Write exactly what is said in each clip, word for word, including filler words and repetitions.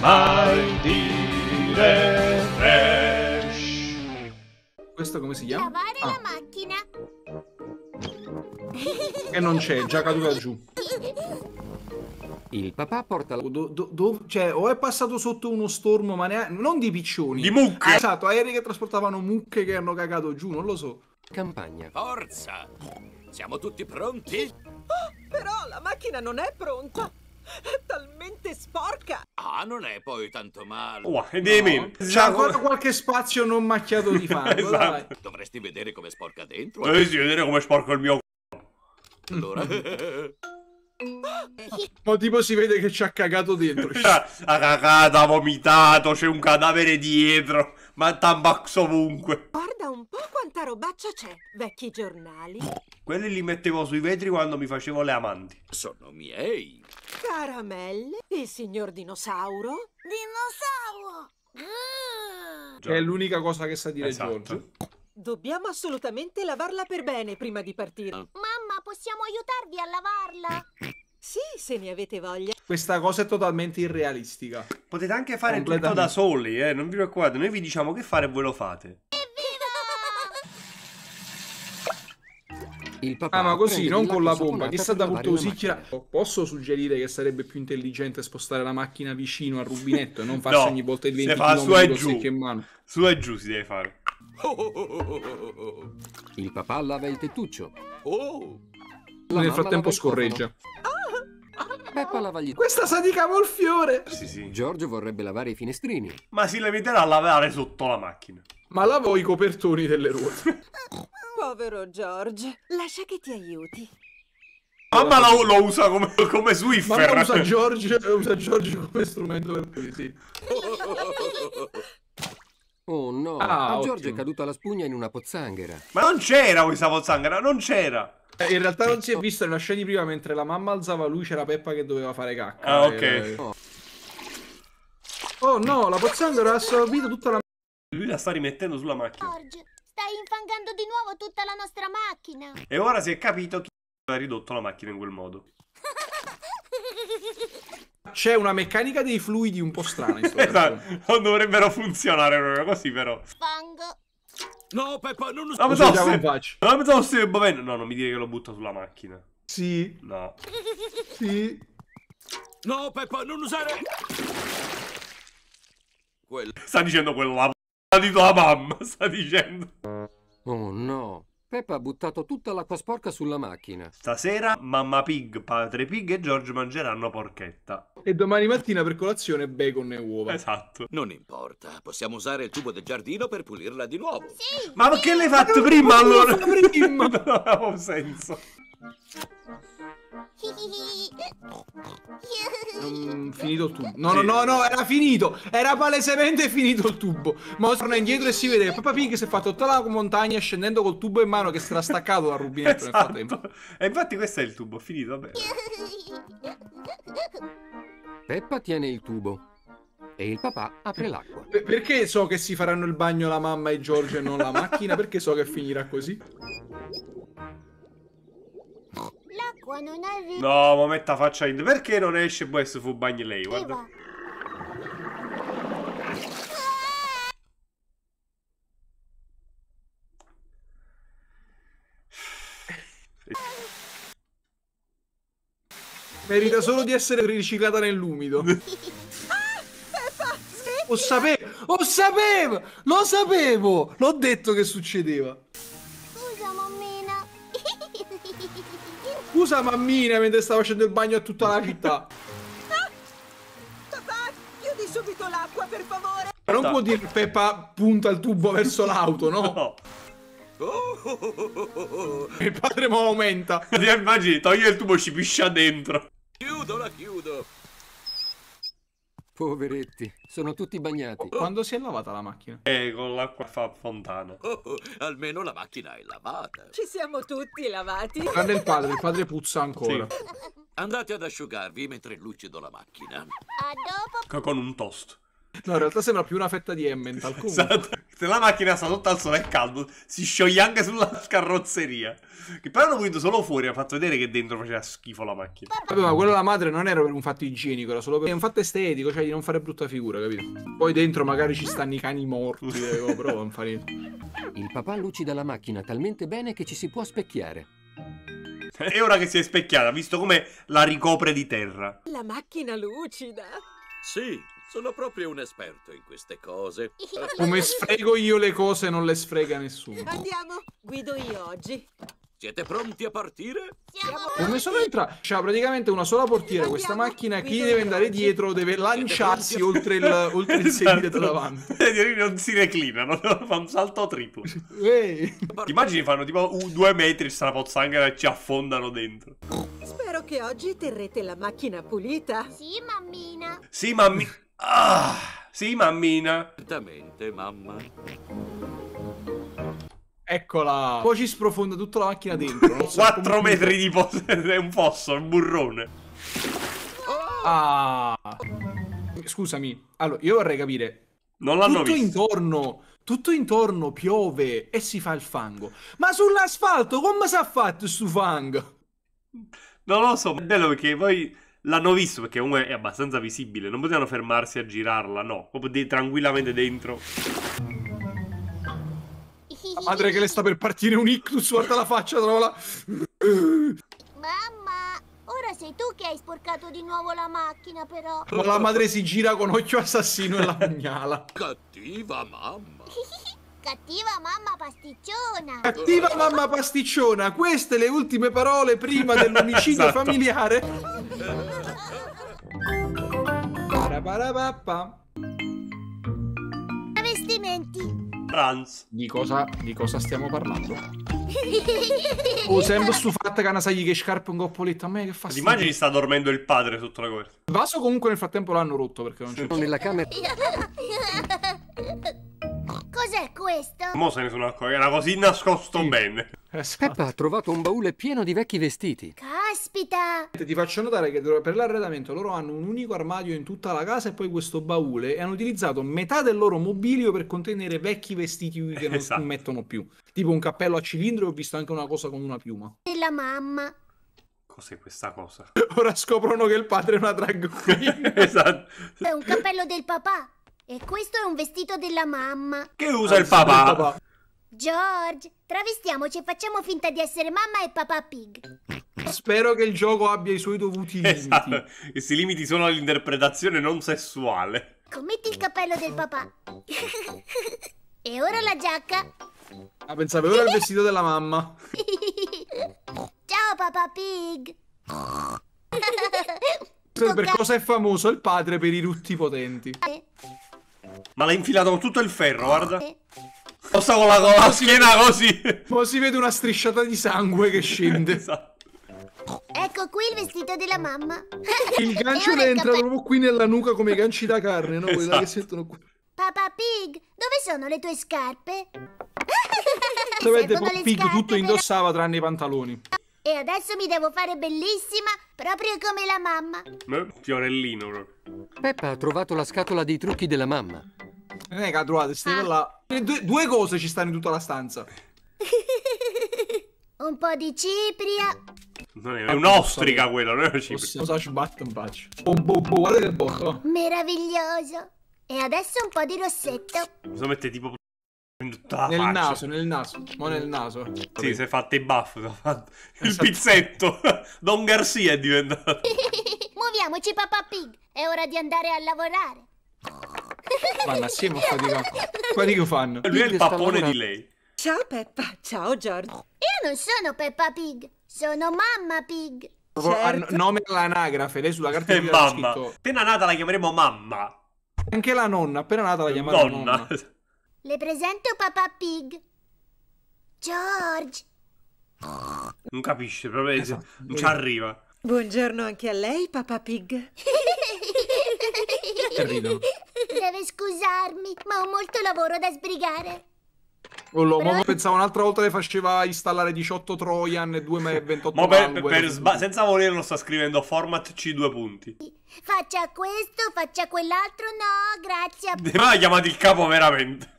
mai dire trash. Questo come si chiama? Lavare ah. la macchina. Che non c'è, già caduta giù. Il papà porta la... Do, do, do, cioè, o è passato sotto uno stormo, ma ne ha... non di piccioni. Di mucche! Esatto, aerei che trasportavano mucche che hanno cagato giù, non lo so. Campagna. Forza! Siamo tutti pronti? Oh, però la macchina non è pronta! È talmente sporca! Ah, non è poi tanto male. Oh, dimmi! No. C'è ancora qualche spazio non macchiato di fango. Esatto. Dovresti vedere come sporca dentro. Dovresti vedere come sporca il mio c***o. Allora... Ma tipo si vede che ci ha cagato dentro. Ha cagato, ha vomitato, c'è un cadavere dietro. Ma tambaxo ovunque. Guarda un po' quanta robaccia c'è. Vecchi giornali. Quelli li mettevo sui vetri quando mi facevo le amanti. Sono miei. Caramelle. Il signor dinosauro. Dinosauro. È l'unica cosa che sa dire, esatto. Giorgio. Dobbiamo assolutamente lavarla per bene prima di partire. Mamma, possiamo aiutarvi a lavarla? Sì, se ne avete voglia. Questa cosa è totalmente irrealistica. Potete anche fare tutto da soli, eh, non vi preoccupate. Noi vi diciamo che fare e voi lo fate. Evviva! Il papà ah, ma così, non con la pompa. Chissà da quanto usicchia. Posso suggerire che sarebbe più intelligente spostare la macchina vicino al rubinetto e non farsi no, ogni volta il venti chilometri su e giù. Su e giù si deve fare. Oh, oh, oh, oh, oh. Il papà lava il tettuccio. Oh. Nel frattempo scorreggia. Ah. Peppa lava gli... Questa sa di cavolfiore. Sì, sì. Giorgio vorrebbe lavare i finestrini. Ma si limiterà a lavare sotto la macchina. Ma lavo i copertoni delle ruote. Povero Giorgio. Lascia che ti aiuti. Mamma lo, lo usa come, come Swiffer. Mamma usa Giorgio, usa Giorgio come strumento per poesia. Oh no, ah, a Giorgio ottimo. È caduta la spugna in una pozzanghera. Ma non c'era questa pozzanghera, non c'era. In realtà non si è visto nella scena di prima, mentre la mamma alzava lui c'era Peppa che doveva fare cacca. Ah ok. E... Oh no, la pozzanghera ha assorbito tutta la... Lui la sta rimettendo sulla macchina. Giorgio, stai infangando di nuovo tutta la nostra macchina. E ora si è capito chi ha ridotto la macchina in quel modo. C'è una meccanica dei fluidi un po' strana in questo caso. Non dovrebbero funzionare proprio così, però. Fango. No, Peppa, non lo so. Non se... No, non mi dire che lo butta sulla macchina. Sì. No. Sì. No, Peppa, non usare... Quello. Sta dicendo quello la... Ha dito la mamma, sta dicendo. Oh, no. Peppa ha buttato tutta l'acqua sporca sulla macchina. Stasera mamma Pig, padre Pig e George mangeranno porchetta. E domani mattina per colazione bacon e uova. Esatto. Non importa, possiamo usare il tubo del giardino per pulirla di nuovo. Sì, ma perché sì, l'hai fatto prima allora? Prima. Non aveva senso. Mm, finito il tubo. No, sì. no, no, no, era finito. Era palesemente finito il tubo. Ma ora torna indietro e si vede che Peppa Pig si è fatto tutta la montagna scendendo col tubo in mano che si era staccato dal rubinetto. Esatto. Nel frattempo. E infatti questo è il tubo, finito, vabbè. Peppa tiene il tubo e il papà apre l'acqua. P- perché so che si faranno il bagno la mamma e Giorgio e non la macchina? Perché so che finirà così? L'acqua non arriva. No, ma metta faccia in... Perché non esce? Poi se fu bagni lei, guarda. Merita solo di essere riciclata nell'umido. Lo sapevo, lo sapevo, lo sapevo, l'ho detto che succedeva. Scusa mammina, mentre stavo facendo il bagno a tutta la città. Ah, papà, chiudi subito l'acqua per favore. Ma non può dire che Peppa punta il tubo verso l'auto, no? No. Oh, oh, oh, oh, oh. Il padre mo aumenta. Ti immagini, toglie il tubo e ci piscia dentro. Chiudo, la chiudo. Poveretti, sono tutti bagnati. Oh. Quando si è lavata la macchina? Eh, con l'acqua fa fontana. Oh, oh, almeno la macchina è lavata. Ci siamo tutti lavati. Guarda il padre, il padre puzza ancora. Sì. Andate ad asciugarvi mentre lucido la macchina. A dopo. Con un toast. No, in realtà sembra più una fetta di Emmental. Esatto. Se la macchina sta tutta al sole e caldo, si scioglie anche sulla carrozzeria. Che poi hanno pulito solo fuori, ha fatto vedere che dentro faceva schifo la macchina. Vabbè, ma quello della madre non era per un fatto igienico, era solo per un fatto estetico, cioè di non fare brutta figura, capito? Poi dentro magari ci stanno i cani morti, eh, però non fa niente. Il papà lucida la macchina talmente bene che ci si può specchiare. E ora che si è specchiata, visto come la ricopre di terra. La macchina lucida? Sì, sono proprio un esperto in queste cose. Come sfrego io le cose, non le sfrega nessuno. Andiamo, guido io oggi. Siete pronti a partire? Siamo Come sono entrato? C'ha praticamente una sola portiera. Andiamo, questa macchina, chi deve andare dietro deve lanciarsi oltre il, oltre il esatto. sedile davanti. Non si reclinano, fa un salto triplo. Hey. Immagini fanno tipo uh, due metri e sta pozzanghera e ci affondano dentro. Spero che oggi terrete la macchina pulita. Sì, mammina. Sì, mammina. Ah, sì, mammina. Certamente, mamma. Eccola! Poi ci sprofonda tutta la macchina dentro. Non so quattro metri di fosso, è un fosso, è un burrone. Oh. Ah. Scusami, allora io vorrei capire. Non l'hanno visto. Intorno, tutto intorno piove e si fa il fango. Ma sull'asfalto come si è fatto sto fango? Non lo so, è bello perché poi l'hanno visto, perché comunque è abbastanza visibile. Non potevano fermarsi a girarla, no. Proprio tranquillamente dentro. La madre che le sta per partire un ictus, guarda la faccia, trova. Mamma, ora sei tu che hai sporcato di nuovo la macchina però. Ma la madre si gira con occhio assassino e la pugnala. Cattiva mamma. Cattiva mamma pasticciona. Cattiva mamma pasticciona. Queste le ultime parole prima dell'omicidio esatto. familiare. Investimenti. Pranz. Di cosa, di cosa stiamo parlando? Oh, sembra stufata che hanno sai che scarpe un coppoletto a me che fa. Ti immagini sta dormendo il padre sotto la coperta. Il vaso comunque nel frattempo l'hanno rotto perché non c'è. Sono nella camera. Cos'è questo? Mo se ne sono accorto, era così nascosto sì. bene. Esatto. Peppa ha trovato un baule pieno di vecchi vestiti. Caspita! Ti faccio notare che per l'arredamento loro hanno un unico armadio in tutta la casa e poi questo baule, e hanno utilizzato metà del loro mobilio per contenere vecchi vestiti che non esatto. mettono più. Tipo un cappello a cilindro e ho visto anche una cosa con una piuma. E la mamma. Cos'è questa cosa? Ora scoprono che il padre è una drag queen. Esatto. È un cappello del papà. E questo è un vestito della mamma. Che usa il papà? il papà? George, travestiamoci e facciamo finta di essere mamma e papà Pig. Spero che il gioco abbia i suoi dovuti limiti. Esatto. E si limiti solo all'interpretazione non sessuale. Metti il cappello del papà. E ora la giacca. Ah, pensavo ora il vestito della mamma. Ciao papà Pig. Per cosa è famoso il padre? Per i rutti potenti. Ma l'ha infilato con tutto il ferro, guarda. Cosa con la, con la schiena così? Poi si vede una strisciata di sangue che scende. Esatto. Ecco qui il vestito della mamma. Il gancio le entra proprio qui nella nuca come i ganci da carne, no? Esatto. Quella che sentono qui. Papà Pig, dove sono le tue scarpe? Sapete, Papà Pig tutto indossava tranne i pantaloni. E adesso mi devo fare bellissima, proprio come la mamma. Beh, fiorellino proprio. Peppa ha trovato la scatola dei trucchi della mamma. Non è che ha trovato, ah. là. Due, due cose ci stanno in tutta la stanza. Un po' di cipria. Non è, è un'ostrica quella, non è una cipria. Cosa ci batte un bacio? Guarda che bocca. Meraviglioso. E adesso un po' di rossetto. Cosa mette tipo... Nel naso, nel naso, ma nel naso. Sì, si è fatto i buff, fatto. Il esatto. pizzetto. Don Garcia è diventato. Muoviamoci papà Pig, è ora di andare a lavorare. Vanno assieme a fatica. Quelli che fanno. Lui è il pappone di lei. Ciao Peppa, ciao George. Io non sono Peppa Pig, sono mamma Pig. Certo. Nome all'anagrafe, lei sulla carta di mamma. Appena nata la chiameremo mamma. Anche la nonna, appena nata la chiameremo nonna. nonna. Le presento papà Pig. George. Non capisce, proprio esatto. non ci arriva. Buongiorno anche a lei, papà Pig. Deve scusarmi, ma ho molto lavoro da sbrigare. Oh, lo, però... Pensavo un'altra volta le faceva installare diciotto Trojan e due ventotto ma per, per sba... Senza volerlo sta scrivendo format C due punti. Faccia questo, faccia quell'altro, no, grazie. De ma ha chiamato il capo veramente.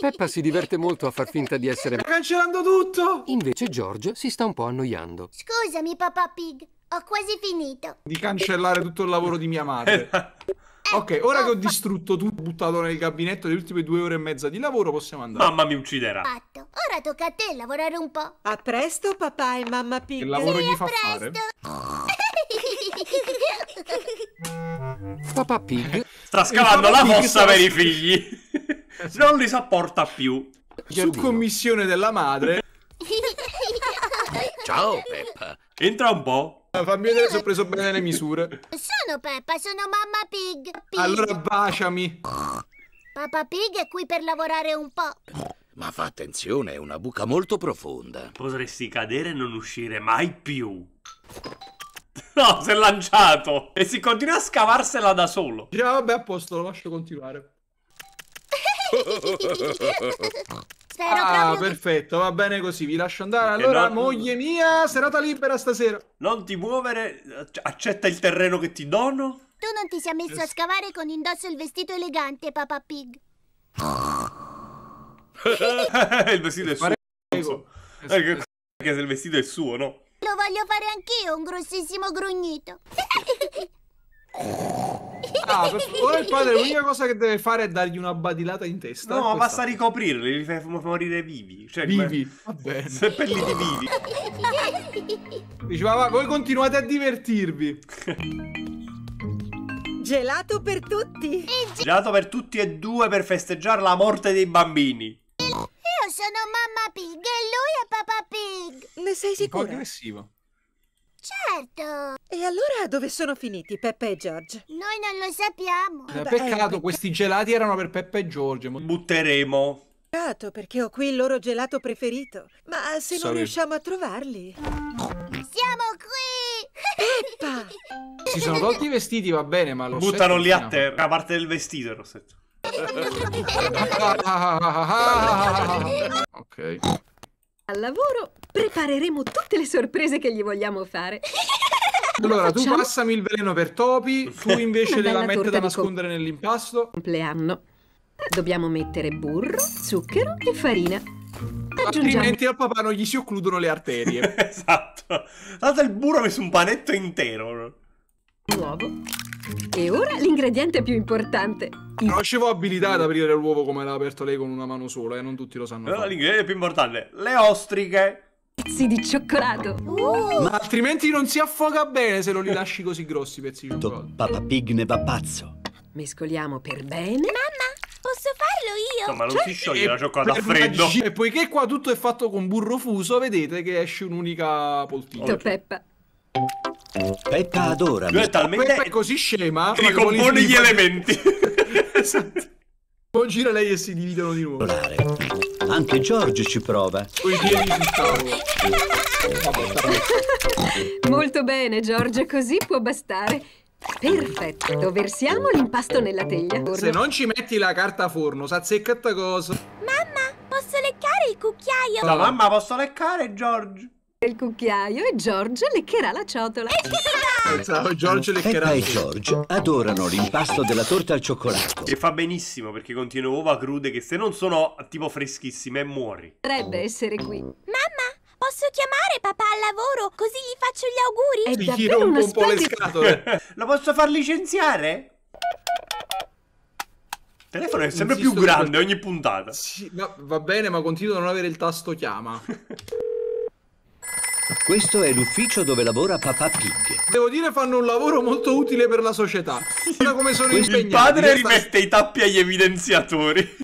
Peppa si diverte molto a far finta di essere... Sta cancellando tutto! Invece George si sta un po' annoiando. Scusami Peppa Pig, ho quasi finito. Di cancellare tutto il lavoro di mia madre. Ok, ora che ho distrutto tutto, buttato nel gabinetto le ultime due ore e mezza di lavoro, possiamo andare. Mamma mi ucciderà. Fatto. Ora tocca a te lavorare un po'. A presto papà e mamma Pig. Che lavoro sì, gli fa fare? Papà Pig sta scavando la fossa per i figli. Non li sopporta più. Giardino. Su commissione della madre. Ciao Peppa. Entra un po'. Fammi vedere se ho preso bene le misure. Sono Peppa, sono mamma Pig. Pig. Allora baciami. Papà Pig è qui per lavorare un po'. Ma fa attenzione, è una buca molto profonda. Potresti cadere e non uscire mai più. No, si è lanciato. E si continua a scavarsela da solo. Già, vabbè, a posto, lo lascio continuare. Spero ah, perfetto, che... va bene così, vi lascio andare. Perché allora, non... moglie mia, serata libera stasera. Non ti muovere, accetta il terreno che ti dono. Tu non ti sei messo a scavare con indosso il vestito elegante, Peppa Pig. Il vestito è suo. Prego. Perché se il vestito è suo, no? Lo voglio fare anch'io, un grossissimo grugnito. Ah, ora il padre l'unica cosa che deve fare è dargli una badilata in testa. No, ma basta ricoprirli, li fai morire vivi. Cioè, vivi, va bene. Seppelliti vivi. Diceva, va, voi continuate a divertirvi. Gelato per tutti. Gelato per tutti e due per festeggiare la morte dei bambini. Io sono mamma Pig e lui è papà Pig. Ne sei sicuro? Un po' aggressivo. Certo. E allora dove sono finiti Peppa e George? Noi non lo sappiamo. Eh, Beh, peccato, pecc questi gelati erano per Peppa e George. Butteremo. Peccato, perché ho qui il loro gelato preferito. Ma se Sorry. non riusciamo a trovarli... Siamo qui! Peppa! Si sono tolti i vestiti, va bene, ma lo buttano lì a terra, a parte del vestito, il rossetto. Ok. Al lavoro prepareremo tutte le sorprese che gli vogliamo fare. Allora, tu passami il veleno per topi, tu invece della mette da nascondere nell'impasto. Compleanno. Dobbiamo mettere burro, zucchero e farina. Aggiungiamo... Altrimenti al papà non gli si occludono le arterie. Esatto. Date il burro messo un panetto intero. Uovo. E ora l'ingrediente più importante. Non avevo abilità ad aprire l'uovo come l'ha aperto lei con una mano sola, e eh? non tutti lo sanno. Allora, l'ingrediente più importante, le ostriche. Pezzi di cioccolato. Uh. Ma altrimenti non si affoga bene se non li lasci così grossi pezzi di cioccolato. Peppa Pig ne va pazzo. Mescoliamo per bene. Mamma, posso farlo io? No, ma non si scioglie la cioccolata a freddo. E poiché qua tutto è fatto con burro fuso, vedete che esce un'unica poltiglia. Peppa. Peppa adora. Lui è talmente Peppa è così scema che ricompone gli elementi. Esatto. Poi gira lei e si dividono di nuovo. Anche George ci prova. Molto bene George, così può bastare. Perfetto, versiamo l'impasto nella teglia. Se non ci metti la carta forno, s'azzecca sta cosa. Mamma, posso leccare il cucchiaio? No, mamma, posso leccare George? Il cucchiaio e George leccherà la ciotola. Pensavo George leccherà. Peppa e George adorano l'impasto della torta al cioccolato. E fa benissimo perché contiene uova crude che se non sono tipo freschissime muori. Potrebbe essere qui. Mamma, posso chiamare papà al lavoro così gli faccio gli auguri? È davvero gli rompo un po' le scatole. Lo posso far licenziare? Il telefono è sempre Insisto più grande per... ogni puntata. Sì, no, va bene, ma continuo a non avere il tasto chiama. Questo è l'ufficio dove lavora Peppa Pig. Devo dire fanno un lavoro molto utile per la società. Guarda come sono impegnati. Il padre rimette i tappi agli evidenziatori.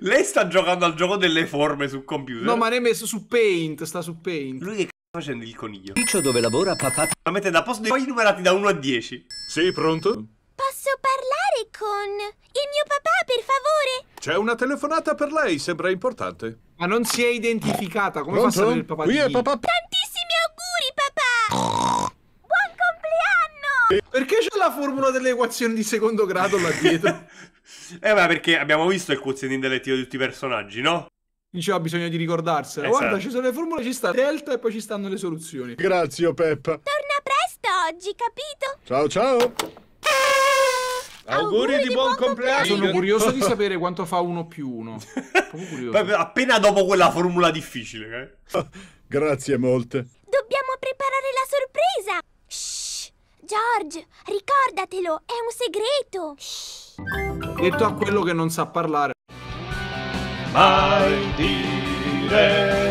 Lei sta giocando al gioco delle forme sul computer. No, ma ne è messo su Paint, sta su Paint. Lui che sta facendo il coniglio. L'ufficio dove lavora Peppa Pig. La mette da posto poi numerati da uno a dieci. Sei pronto? Posso parlare con il mio papà, per favore? C'è una telefonata per lei, sembra importante. Ma non si è identificata, come fa a sapere il papà di lui? Tantissimi auguri, papà! Buon compleanno! Perché c'è la formula delle equazioni di secondo grado là dietro? Eh beh, perché abbiamo visto il quoziente intellettivo di tutti i personaggi, no? Diceva bisogna di ricordarsela. Esatto. Guarda, ci sono le formule, ci sta delta e poi ci stanno le soluzioni. Grazie, Peppa. Torna presto oggi, capito? Ciao, ciao. Auguri di, di buon compleanno. Sono curioso di sapere quanto fa uno più uno. Appena dopo quella formula difficile. Eh? Grazie molte. Dobbiamo preparare la sorpresa. Shh. George, ricordatelo, è un segreto. Shh. Detto a quello che non sa parlare. Mai dire